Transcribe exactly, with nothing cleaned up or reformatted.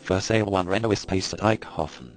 For sale one Renault Espace at Eichhoffen.